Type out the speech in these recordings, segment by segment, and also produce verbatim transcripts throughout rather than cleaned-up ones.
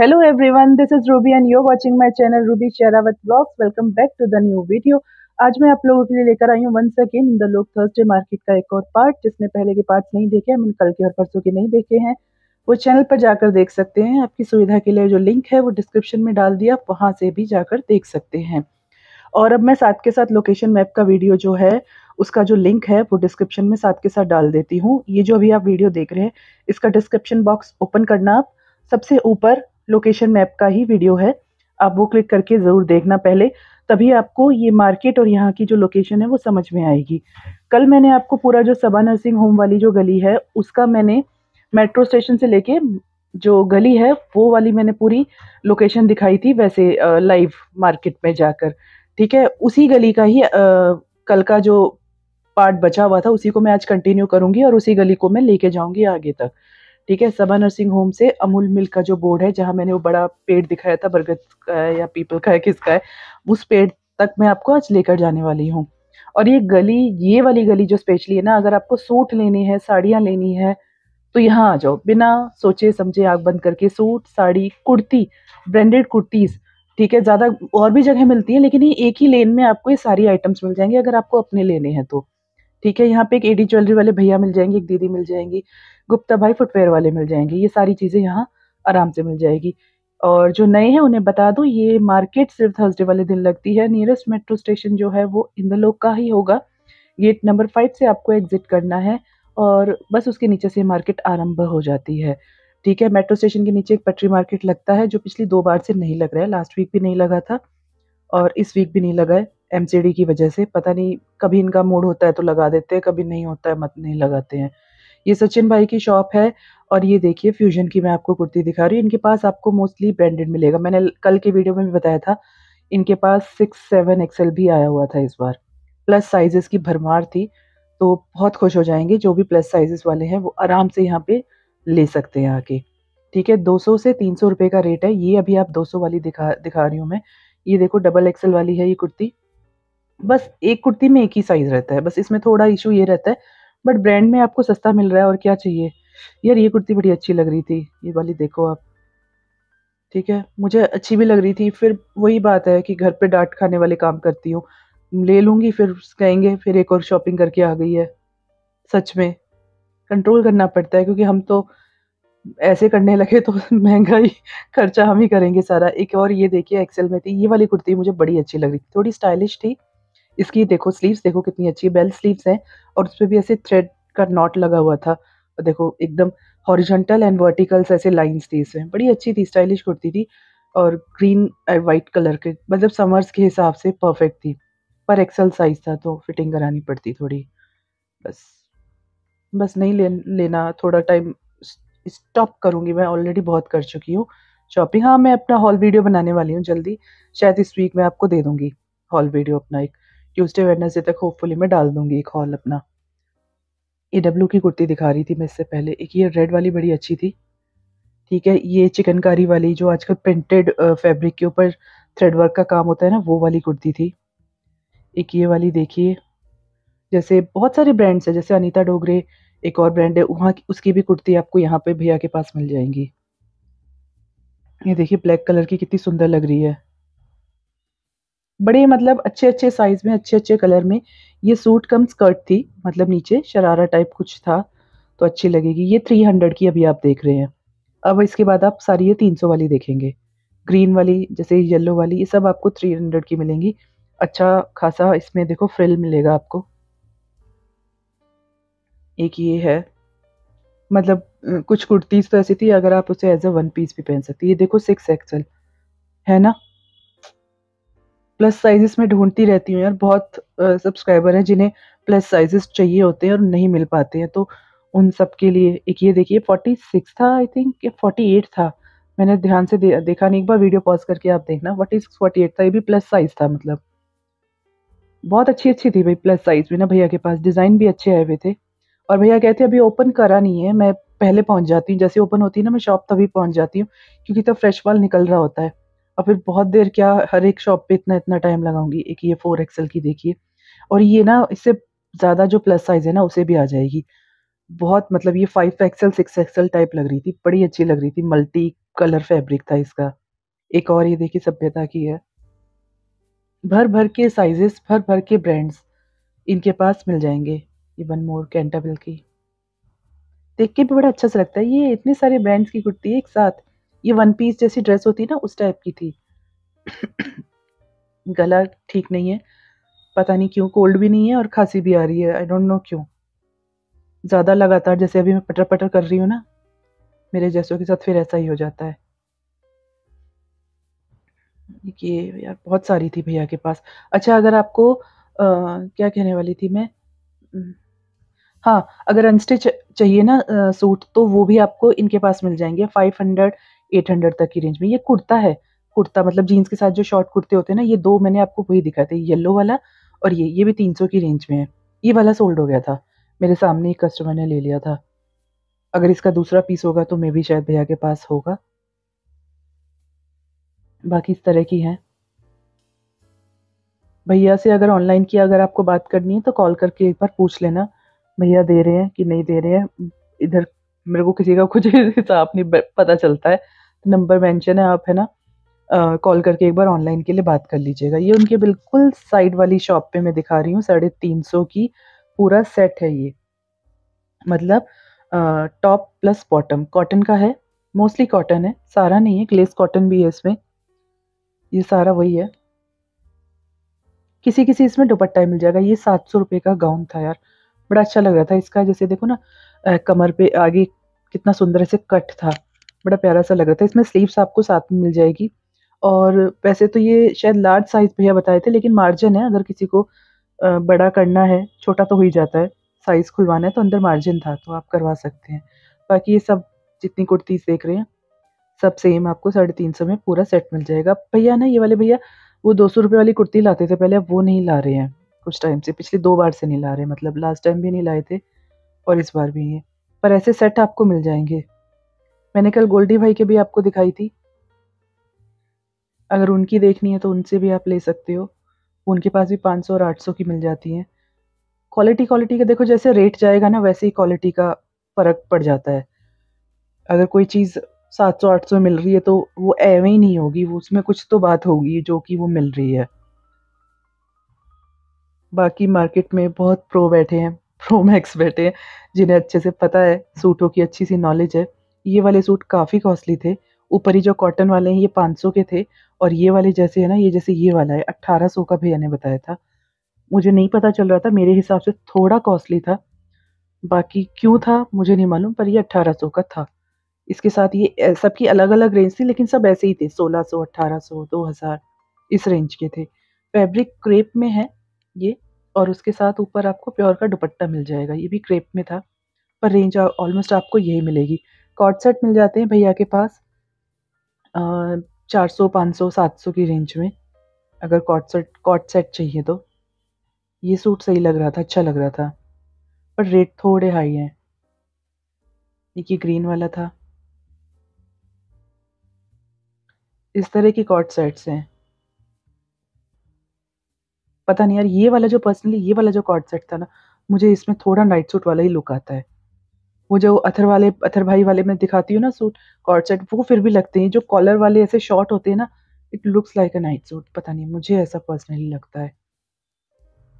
Hello everyone, this is Ruby and you're watching my channel Ruby Sehrawat Vlogs. Welcome back to the new video. आज मैं आप लोगों के लिए लेकर आई हूँ once again Inderlok Thursday market का एक और पार्ट, जिसने पहले के पार्ट्स नहीं देखे, हम इन कल के और परसों के नहीं देखे हैं, वो चैनल पर जाकर देख सकते हैं। आपकी सुविधा के लिए जो लिंक है वो डिस्क्रिप्शन में डाल दिया, आप वहाँ से भी जाकर देख सकते हैं। और अब मैं साथ के साथ लोकेशन मैप का वीडियो जो है उसका जो लिंक है वो डिस्क्रिप्शन में साथ के साथ डाल देती हूँ। ये जो अभी आप वीडियो देख रहे हैं इसका डिस्क्रिप्शन बॉक्स ओपन करना, आप सबसे ऊपर लोकेशन मैप का ही वीडियो है, आप वो क्लिक करके ज़रूर देखना पहले, तभी आपको ये मार्केट और यहाँ की जो लोकेशन है वो समझ में आएगी। कल मैंने आपको पूरा जो सबा नर्सिंग होम वाली जो गली है उसका मैंने मेट्रो स्टेशन से लेके जो गली है वो वाली मैंने पूरी लोकेशन दिखाई थी, वैसे लाइव मार्केट में जाकर, ठीक है। उसी गली का ही आ, कल का जो पार्ट बचा हुआ था उसी को मैं आज कंटिन्यू करूँगी और उसी गली को मैं लेके जाऊँगी आगे तक, ठीक है। सबा नर्सिंग होम से अमूल मिल्क का जो बोर्ड है, जहाँ मैंने वो बड़ा पेड़ दिखाया था, बरगद का है या पीपल का है किसका है, उस पेड़ तक मैं आपको आज लेकर जाने वाली हूँ। और ये गली, ये वाली गली जो स्पेशली है ना, अगर आपको सूट लेने हैं, साड़ियाँ लेनी है तो यहाँ आ जाओ, बिना सोचे समझे आँख बंद करके सूट, साड़ी, कुर्ती, ब्रांडेड कुर्तीज़, ठीक है। ज़्यादा और भी जगह मिलती है लेकिन ये एक ही लेन में आपको ये सारी आइटम्स मिल जाएंगे अगर आपको अपने लेने हैं तो, ठीक है। यहाँ पे एक एडी ज्वेलरी वाले भैया मिल जाएंगे, एक दीदी मिल जाएंगी, गुप्ता भाई फुटवेयर वाले मिल जाएंगे, ये सारी चीज़ें यहाँ आराम से मिल जाएगी। और जो नए हैं उन्हें बता दो, ये मार्केट सिर्फ थर्सडे वाले दिन लगती है। नियरेस्ट मेट्रो स्टेशन जो है वो इंदरलोक का ही होगा, गेट नंबर फाइव से आपको एग्जिट करना है और बस उसके नीचे से मार्केट आरम्भ हो जाती है, ठीक है। मेट्रो स्टेशन के नीचे एक पटरी मार्केट लगता है जो पिछली दो बार से नहीं लग रहा है, लास्ट वीक भी नहीं लगा था और इस वीक भी नहीं लगा है एमसीडी की वजह से, पता नहीं कभी इनका मूड होता है तो लगा देते हैं, कभी नहीं होता है मत नहीं लगाते हैं। ये सचिन भाई की शॉप है और ये देखिए फ्यूजन की मैं आपको कुर्ती दिखा रही हूँ। इनके पास आपको मोस्टली ब्रांडेड मिलेगा, मैंने कल के वीडियो में भी बताया था, इनके पास सिक्स सेवन एक्सएल भी आया हुआ था इस बार, प्लस साइजेस की भरमार थी, तो बहुत खुश हो जाएंगे जो भी प्लस साइजेस वाले हैं, वो आराम से यहाँ पे ले सकते हैं आके, ठीक है। दो सौ से तीन सौ रुपये का रेट है। ये अभी आप दो सौ वाली दिखा दिखा रही हूँ मैं, ये देखो डबल एक्सएल वाली है ये कुर्ती, बस एक कुर्ती में एक ही साइज रहता है, बस इसमें थोड़ा इशू ये रहता है, बट ब्रांड में आपको सस्ता मिल रहा है और क्या चाहिए। यार ये कुर्ती बड़ी अच्छी लग रही थी, ये वाली देखो आप, ठीक है, मुझे अच्छी भी लग रही थी, फिर वही बात है कि घर पे डांट खाने वाले काम करती हूँ, ले लूँगी फिर कहेंगे फिर एक और शॉपिंग करके आ गई है। सच में कंट्रोल करना पड़ता है क्योंकि हम तो ऐसे करने लगे तो महंगाई खर्चा हम ही करेंगे सारा। एक और ये देखिए एक्सेल में थी, ये वाली कुर्ती मुझे बड़ी अच्छी लग रही थी, थोड़ी स्टाइलिश थी, इसकी देखो स्लीव्स देखो कितनी अच्छी बेल स्लीव्स हैं और उस पर भी ऐसे थ्रेड का नॉट लगा हुआ था, और देखो एकदम हॉरिजॉन्टल एंड वर्टिकल्स ऐसे लाइंस थी इसमें, बड़ी अच्छी थी, स्टाइलिश कुर्ती थी और ग्रीन एंड वाइट कलर के, मतलब समर्स के हिसाब से परफेक्ट थी, पर एक्सेल साइज था तो फिटिंग करानी पड़ती थोड़ी, बस बस नहीं ले, लेना थोड़ा टाइम स्टॉप करूँगी मैं, ऑलरेडी बहुत कर चुकी हूँ शॉपिंग। हाँ मैं अपना हॉल वीडियो बनाने वाली हूँ जल्दी, शायद इस वीक में आपको दे दूँगी हॉल वीडियो अपना, एक ट्यूजडे वेडनेसडे तक होपफुली मैं डाल दूंगी एक हॉल अपना। ए डब्ल्यू की कुर्ती दिखा रही थी मैं इससे पहले, एक ये रेड वाली बड़ी अच्छी थी, ठीक है। ये चिकनकारी वाली जो आजकल प्रिंटेड फैब्रिक के ऊपर थ्रेड वर्क का काम होता है ना, वो वाली कुर्ती थी। एक ये वाली देखिए, जैसे बहुत सारे ब्रांड्स हैं, जैसे अनीता डोंगरे एक और ब्रांड है वहाँ, उसकी भी कुर्ती आपको यहाँ पे भैया के पास मिल जाएंगी। ये देखिए ब्लैक कलर की कितनी सुंदर लग रही है, बड़े मतलब अच्छे अच्छे साइज में, अच्छे अच्छे कलर में। ये सूट कम स्कर्ट थी, मतलब नीचे शरारा टाइप कुछ था तो अच्छी लगेगी। ये थ्री हंड्रेड की अभी आप देख रहे हैं, अब इसके बाद आप सारी ये तीन सौ वाली देखेंगे, ग्रीन वाली जैसे येलो वाली, ये सब आपको थ्री हंड्रेड की मिलेंगी। अच्छा खासा इसमें देखो फ्रिल मिलेगा आपको। एक ये है, मतलब कुछ कुर्तीज़ तो ऐसी थी अगर आप उसे एज अ वन पीस भी पहन सकती, ये देखो सिक्स एक्सल है ना। प्लस साइजेस में ढूंढती रहती हूँ यार, बहुत सब्सक्राइबर हैं जिन्हें प्लस साइजेस चाहिए होते हैं और नहीं मिल पाते हैं, तो उन सब के लिए। एक ये देखिए छियालीस था आई थिंक, ये अड़तालीस था, मैंने ध्यान से दे, देखा नहीं, एक बार वीडियो पॉज करके आप देखना, छियालीस अड़तालीस था, ये भी प्लस साइज था, मतलब बहुत अच्छी अच्छी थी भाई प्लस साइज में ना, भैया के पास डिज़ाइन भी अच्छे आए हुए थे। और भैया कहते अभी ओपन करा नहीं है, मैं पहले पहुँच जाती हूँ, जैसे ओपन होती है ना मैं शॉप तभी पहुँच जाती हूँ क्योंकि तब फ्रेश माल निकल रहा होता है, और फिर बहुत देर क्या हर एक शॉप पे इतना इतना टाइम लगाऊंगी। एक ये फोर एक्सएल की देखिए, और ये ना इससे ज़्यादा जो प्लस साइज है ना उसे भी आ जाएगी, बहुत मतलब ये five XL six XL type लग रही थी, बड़ी अच्छी लग रही थी। मल्टी कलर फैब्रिक था इसका। एक और ये देखिए सभ्यता की है, भर भर के साइजेस, भर भर के ब्रांड्स इनके पास मिल जाएंगे। इवन मोर कैंटाबिल की देख के भी बड़ा अच्छा सा लगता है। ये इतने सारे ब्रांड्स की कुर्ती है एक साथ। ये वन पीस जैसी ड्रेस होती है ना, उस टाइप की थी। गला ठीक नहीं है, पता नहीं क्यों। कोल्ड भी नहीं है और खांसी भी आ रही है, आई डोंट नो क्यों। ज़्यादा लगातार जैसे अभी मैं पटर पटर कर रही हूँ ना, मेरे जैसों के साथ फिर ऐसा ही हो जाता है। ये यार बहुत सारी थी भैया के पास। अच्छा, अगर आपको आ, क्या कहने वाली थी मैं, हाँ, अगर अनस्टिच चाहिए ना आ, सूट, तो वो भी आपको इनके पास मिल जाएंगे फाइव हंड्रेड एट हंड्रेड तक की रेंज में। ये कुर्ता है, कुर्ता मतलब जीन्स के साथ जो शॉर्ट कुर्ते होते हैं ना, ये दो मैंने आपको वही दिखाए थे, येलो वाला और ये ये भी तीन सौ की रेंज में है। ये वाला सोल्ड हो गया था, मेरे सामने एक कस्टमर ने ले लिया था। अगर इसका दूसरा पीस होगा तो मैं भी शायद भैया के पास होगा। बाकी इस तरह की हैं। भैया से अगर ऑनलाइन की अगर आपको बात करनी है तो कॉल करके एक बार पूछ लेना भैया दे रहे हैं कि नहीं दे रहे हैं। इधर मेरे को किसी का कुछ हिसाब नहीं पता चलता है, तो नंबर मेंशन है आप, है ना, कॉल करके एक बार ऑनलाइन के लिए बात कर लीजिएगा। ये उनके बिल्कुल साइड वाली शॉप पे मैं दिखा रही हूँ। साढ़े तीन सौ की पूरा सेट है ये, मतलब टॉप प्लस बॉटम। कॉटन का है, मोस्टली कॉटन है, सारा नहीं है, ग्लेस कॉटन भी है इसमें। ये सारा वही है। किसी किसी इसमें दुपट्टा मिल जाएगा। ये सात सौ रुपये का गाउन था यार, बड़ा अच्छा लग रहा था इसका। जैसे देखो ना, आ, कमर पे आगे कितना सुंदर ऐसे कट था, बड़ा प्यारा सा लग रहा था। इसमें स्लीव्स आपको साथ में मिल जाएगी। और वैसे तो ये शायद लार्ज साइज भैया बताए थे, लेकिन मार्जिन है, अगर किसी को आ, बड़ा करना है, छोटा तो हो ही जाता है, साइज खुलवाना है तो अंदर मार्जिन था, तो आप करवा सकते हैं। बाकी ये सब जितनी कुर्तीज देख रहे हैं सब सेम आपको साढ़े तीन सौ में पूरा सेट मिल जाएगा। भैया ना, ये वाले भैया वो दो सौ रुपये वाली कुर्ती लाते थे पहले, अब वो नहीं ला रहे हैं कुछ टाइम से, पिछले दो बार से नहीं ला रहे, मतलब लास्ट टाइम भी नहीं लाए थे और इस बार भी नहीं। पर ऐसे सेट आपको मिल जाएंगे। मैंने कल गोल्डी भाई के भी आपको दिखाई थी, अगर उनकी देखनी है तो उनसे भी आप ले सकते हो। उनके पास भी पाँच सौ और आठ सौ की मिल जाती हैं। क्वालिटी क्वालिटी का देखो, जैसे रेट जाएगा ना वैसे ही क्वालिटी का फ़र्क पड़ जाता है। अगर कोई चीज़ सात सौ आठ सौ मिल रही है तो वो एवं ही नहीं होगी, वो उसमें कुछ तो बात होगी जो कि वो मिल रही है। बाकी मार्केट में बहुत प्रो बैठे हैं, प्रो मैक्स बैठे हैं, जिन्हें अच्छे से पता है, सूटों की अच्छी सी नॉलेज है। ये वाले सूट काफ़ी कॉस्टली थे। ऊपर ही जो कॉटन वाले हैं ये पाँच सौ के थे, और ये वाले जैसे है ना, ये जैसे ये वाला है अट्ठारह सौ का भैया ने बताया था। मुझे नहीं पता चल रहा था, मेरे हिसाब से थोड़ा कॉस्टली था, बाकी क्यों था मुझे नहीं मालूम, पर ये अट्ठारह सौ का था। इसके साथ ये सबकी अलग अलग रेंज थी, लेकिन सब ऐसे ही थे, सोलह सौ, अठारह सौ, दो हज़ार, इस रेंज के थे। फैब्रिक क्रेप में है ये, और उसके साथ ऊपर आपको प्योर का दुपट्टा मिल जाएगा। ये भी क्रेप में था, पर रेंज ऑलमोस्ट आपको यही मिलेगी। कॉट सेट मिल जाते हैं भैया के पास चार सौ, पाँच सौ, सात सौ की रेंज में, अगर कॉट सेट कॉट सेट चाहिए तो। ये सूट सही लग रहा था, अच्छा लग रहा था, पर रेट थोड़े हाई हैं। ये ग्रीन वाला था। इस तरह की कॉट सेट्स हैं। पता नहीं यार, ये वाला जो पर्सनली ये वाला जो कॉट सेट था ना, मुझे इसमें थोड़ा नाइट सूट वाला ही लुक आता है। वो जो अथर वाले अथर भाई वाले मैं दिखाती हूँ ना सूट, कॉट सेट, वो फिर भी लगते हैं। जो कॉलर वाले ऐसे शॉर्ट होते हैं ना, it looks like a night suit. पता नहीं, मुझे ऐसा पर्सनली लगता है।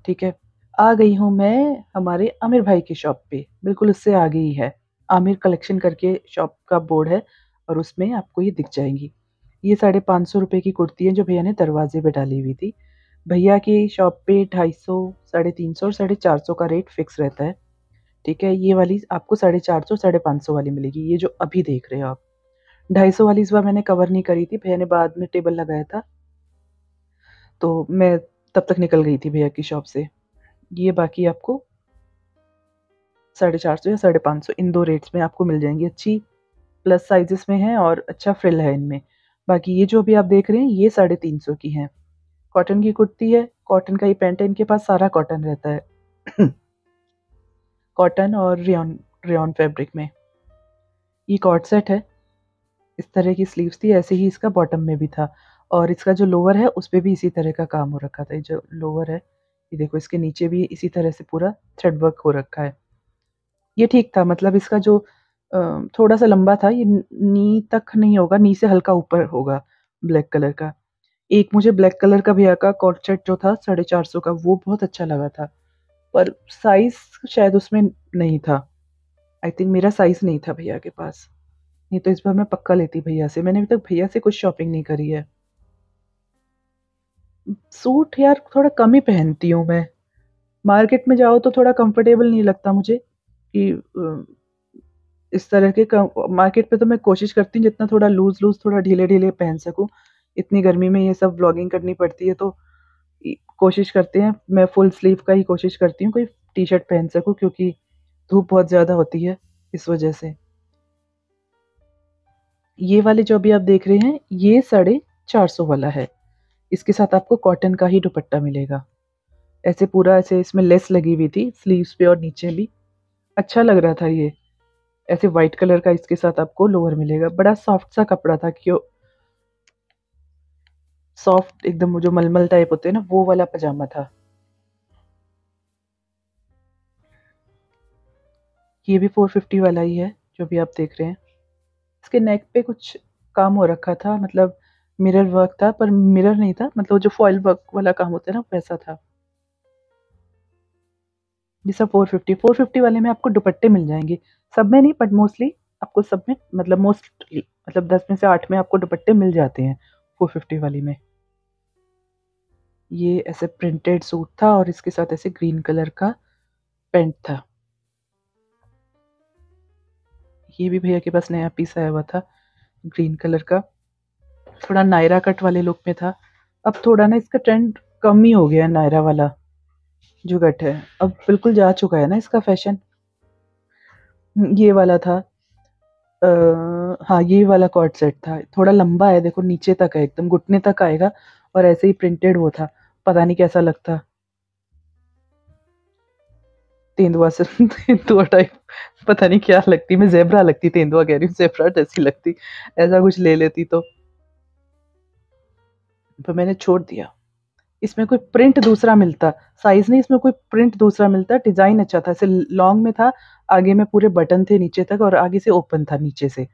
ठीक है, आ गई हूँ मैं हमारे आमिर भाई की शॉप पे, बिल्कुल उससे आ गई है। आमिर कलेक्शन करके शॉप का बोर्ड है, और उसमें आपको ये दिख जाएंगी। ये साढ़े पाँच सौ रुपये की कुर्ती है जो भैया ने दरवाजे पे डाली हुई थी। भैया की शॉप पे ढाई सौ, साढ़े तीन सौ और साढ़े चार सौ का रेट फिक्स रहता है। ठीक है, ये वाली आपको साढ़े चार सौ साढ़े पाँच सौ वाली मिलेगी, ये जो अभी देख रहे हो आप। ढाई सौ वाली इस बार मैंने कवर नहीं करी थी, भैया ने बाद में टेबल लगाया था, तो मैं तब तक निकल गई थी भैया की शॉप से। ये बाकी आपको साढ़े चार सौ या साढ़े पाँच सौ, इन दो रेट्स में आपको मिल जाएंगी। अच्छी प्लस साइजेस में है और अच्छा फ्रिल है इनमें। बाकी ये जो अभी आप देख रहे हैं ये साढ़े तीन सौ की है। कॉटन की कुर्ती है, कॉटन का ये पैंट है, इनके पास सारा कॉटन रहता है कॉटन और रेयन रेयन फैब्रिक में। ये कॉट सेट है, इस तरह की स्लीव्स थी, ऐसे ही इसका बॉटम में भी था। और इसका जो लोअर है उस पर भी इसी तरह का काम हो रखा था। ये जो लोअर है ये देखो, इसके नीचे भी इसी तरह से पूरा थ्रेड वर्क हो रखा है। ये ठीक था, मतलब इसका जो थोड़ा सा लंबा था ये नी तक नहीं होगा, नी से हल्का ऊपर होगा ब्लैक कलर का। एक मुझे ब्लैक कलर का भैया का कॉर्ड सेट जो था साढ़े चार सौ का वो बहुत अच्छा लगा था, पर साइज शायद उसमें नहीं था, आई थिंक मेरा साइज नहीं था भैया के पास, नहीं तो इस बार मैं पक्का लेती भैया से। मैंने अभी तक भैया से कुछ शॉपिंग नहीं करी है। सूट यार थोड़ा कम ही पहनती हूँ मैं, मार्केट में जाओ तो थोड़ा कंफर्टेबल नहीं लगता मुझे कि इस तरह के मार्केट पे, तो मैं कोशिश करती हूँ जितना थोड़ा लूज लूज थोड़ा ढीले ढीले पहन सकूँ। इतनी गर्मी में ये सब ब्लॉगिंग करनी पड़ती है तो कोशिश करते हैं, मैं फुल स्लीव का ही कोशिश करती हूँ, कोई टी शर्ट पहन सकूँ क्योंकि धूप बहुत ज़्यादा होती है इस वजह से। ये वाले जो अभी आप देख रहे हैं ये साढ़े चार सौ वाला है, इसके साथ आपको कॉटन का ही दुपट्टा मिलेगा, ऐसे पूरा ऐसे इसमें लेस लगी हुई थी स्लीव्स पे और नीचे भी, अच्छा लग रहा था ये। ऐसे वाइट कलर का इसके साथ आपको लोअर मिलेगा, बड़ा सॉफ्ट सा कपड़ा था, क्यों सॉफ्ट एकदम जो मलमल टाइप होते हैं ना वो वाला पजामा था। ये भी चार सौ पचास वाला ही है जो भी आप देख रहे हैं। इसके नेक पे कुछ काम हो रखा था, मतलब मिरर वर्क था, पर मिरर नहीं था, मतलब जो फॉइल वर्क वाला काम होता है ना वैसा था। ये सब चार सौ पचास वाले में आपको दुपट्टे मिल जाएंगे, सब में नहीं बट मोस्टली आपको सब में, मतलब मोस्टली मतलब दस में से आठ में आपको दुपट्टे मिल जाते हैं चार सौ पचास वाली में। ये ऐसे प्रिंटेड सूट था और इसके साथ ऐसे ग्रीन कलर का पैंट था। ये भी भैया के पास नया पीस आया हुआ था ग्रीन कलर का, थोड़ा नायरा कट वाले लुक में था। अब थोड़ा ना इसका ट्रेंड कम ही हो गया है, नायरा वाला जो कट है अब बिल्कुल जा चुका है ना इसका फैशन। ये वाला था आ, हाँ ये वाला कॉर्ड सेट था, थोड़ा लंबा है, देखो नीचे तक है, एकदम घुटने तक आएगा और ऐसे ही प्रिंटेड वो था, पता नहीं कैसा लगता, तेंदुआ से तेंदुआ टाइप पता नहीं क्या लगती, मैं जेब्रा लगती, तेंदुआ कह रही हूँ, जेब्रा जैसी लगती, ऐसा कुछ ले लेती तो पर मैंने छोड़ दिया। इसमें कोई प्रिंट दूसरा मिलता, साइज नहीं, इसमें कोई प्रिंट दूसरा मिलता, डिजाइन अच्छा था, ऐसे लॉन्ग में था, आगे में पूरे बटन थे नीचे तक और आगे से ओपन था नीचे से,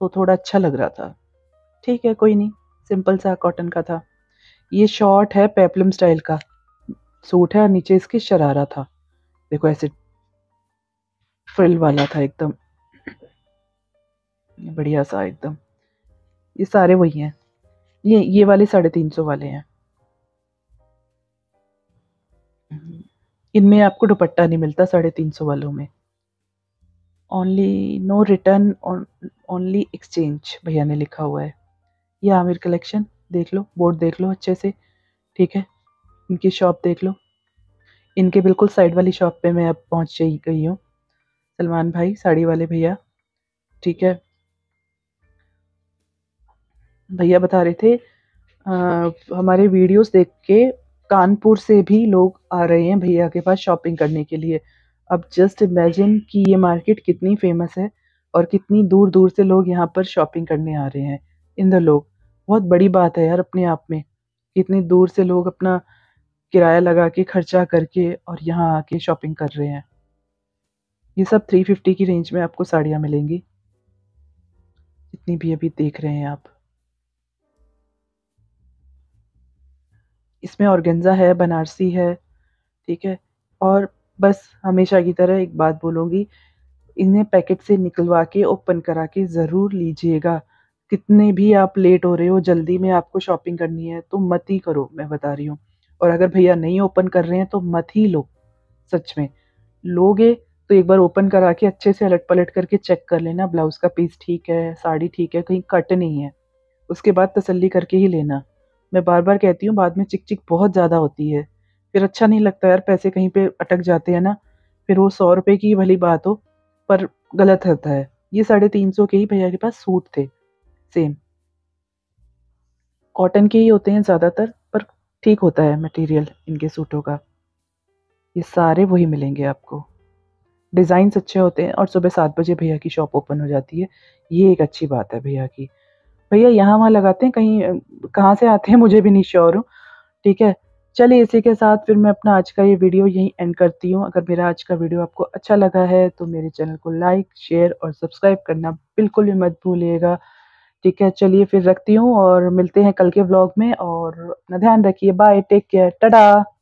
तो थोड़ा अच्छा लग रहा था। ठीक है कोई नहीं, सिंपल सा कॉटन का था। ये शॉर्ट है, पेप्लम स्टाइल का सूट है और नीचे इसके शरारा था, देखो ऐसे फ्रिल वाला था एकदम बढ़िया सा एकदम। ये सारे वही हैं, ये ये वाले साढ़े तीन सौ वाले हैं। इनमें आपको दुपट्टा नहीं मिलता साढ़े तीन सौ वालों में, only no return only exchange भैया ने लिखा हुआ है। ये आमिर कलेक्शन देख लो, बोर्ड देख लो अच्छे से, ठीक है, इनकी शॉप देख लो, इनके बिल्कुल साइड वाली शॉप पे मैं अब पहुंच गई हूँ, सलमान भाई साड़ी वाले भैया, ठीक है। भैया बता रहे थे आ, हमारे वीडियोस देख के कानपुर से भी लोग आ रहे हैं भैया के पास शॉपिंग करने के लिए। अब जस्ट इमेजिन कि ये मार्केट कितनी फेमस है और कितनी दूर दूर से लोग यहाँ पर शॉपिंग करने आ रहे हैं। इंदरलोक बहुत बड़ी बात है यार अपने आप में, कितनी दूर से लोग अपना किराया लगा के खर्चा करके और यहाँ आके शॉपिंग कर रहे हैं। ये सब तीन सौ पचास की रेंज में आपको साड़ियाँ मिलेंगी, जितनी भी अभी देख रहे हैं आप। इसमें ऑर्गेन्जा है, बनारसी है, ठीक है। और बस हमेशा की तरह एक बात बोलूँगी, इन्हें पैकेट से निकलवा के ओपन करा के ज़रूर लीजिएगा। कितने भी आप लेट हो रहे हो, जल्दी में आपको शॉपिंग करनी है तो मत ही करो, मैं बता रही हूँ। और अगर भैया नहीं ओपन कर रहे हैं तो मत ही लो, सच में। लोगे तो एक बार ओपन करा के अच्छे से अलट पलट करके चेक कर लेना, ब्लाउज का पीस ठीक है, साड़ी ठीक है, कहीं कट नहीं है, उसके बाद तसल्ली करके ही लेना। मैं बार बार कहती हूँ, बाद में चिक चिक बहुत ज़्यादा होती है, फिर अच्छा नहीं लगता यार, पैसे कहीं पे अटक जाते हैं ना, फिर वो सौ रुपये की भली बात हो पर गलत होता है। ये साढ़े तीन सौ के ही भैया के पास सूट थे, सेम कॉटन के ही होते हैं ज़्यादातर, पर ठीक होता है मटेरियल इनके सूटों का। ये सारे वही मिलेंगे आपको, डिज़ाइंस अच्छे होते हैं और सुबह सात बजे भैया की शॉप ओपन हो जाती है, ये एक अच्छी बात है भैया की। भैया यहाँ वहाँ लगाते हैं, कहीं कहाँ से आते हैं मुझे भी नहीं श्योर हूँ, ठीक है। चलिए इसी के साथ फिर मैं अपना आज का ये वीडियो यहीं एंड करती हूँ। अगर मेरा आज का वीडियो आपको अच्छा लगा है तो मेरे चैनल को लाइक, शेयर और सब्सक्राइब करना बिल्कुल भी मत भूलिएगा। ठीक है, चलिए फिर रखती हूँ और मिलते हैं कल के व्लॉग में। और अपना ध्यान रखिए, बाय, टेक केयर, टाटा।